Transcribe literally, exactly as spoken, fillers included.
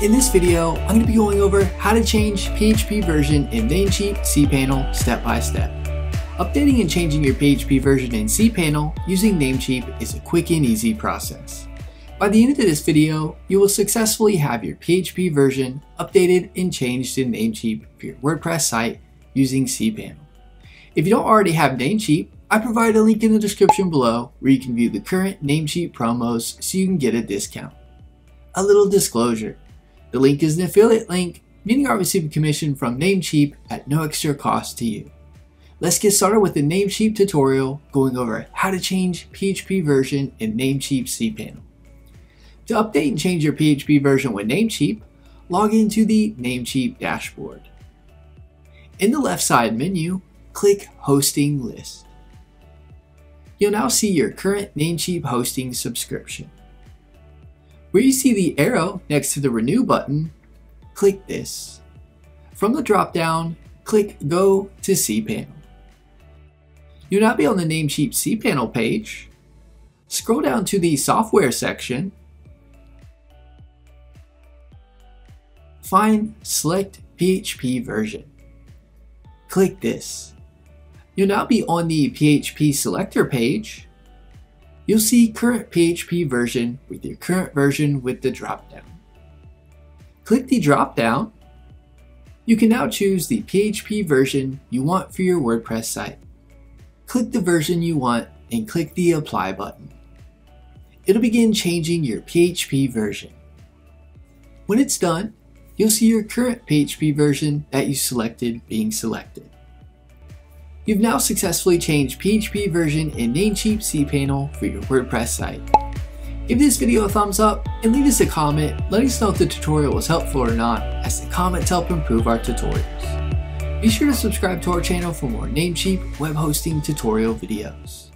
In this video, I'm going to be going over how to change P H P version in Namecheap cPanel step by step. Updating and changing your P H P version in cPanel using Namecheap is a quick and easy process. By the end of this video, you will successfully have your P H P version updated and changed in Namecheap for your WordPress site using cPanel. If you don't already have Namecheap, I provide a link in the description below where you can view the current Namecheap promos so you can get a discount. A little disclosure, the link is an affiliate link, meaning I'll receive a commission from Namecheap at no extra cost to you. Let's get started with the Namecheap tutorial going over how to change P H P version in Namecheap cPanel. To update and change your P H P version with Namecheap, log into the Namecheap dashboard. In the left side menu, click Hosting List. You'll now see your current Namecheap hosting subscription. Where you see the arrow next to the Renew button, click this. From the drop-down, click Go to cPanel. You'll now be on the Namecheap cPanel page. Scroll down to the Software section. Find Select P H P Version. Click this. You'll now be on the P H P Selector page. You'll see Current P H P Version with your current version with the dropdown. Click the dropdown. You can now choose the P H P version you want for your WordPress site. Click the version you want and click the Apply button. It'll begin changing your P H P version. When it's done, you'll see your current P H P version that you selected being selected. You've now successfully changed P H P version in Namecheap cPanel for your WordPress site. Give this video a thumbs up and leave us a comment letting us know if the tutorial was helpful or not, as the comments help improve our tutorials. Be sure to subscribe to our channel for more Namecheap web hosting tutorial videos.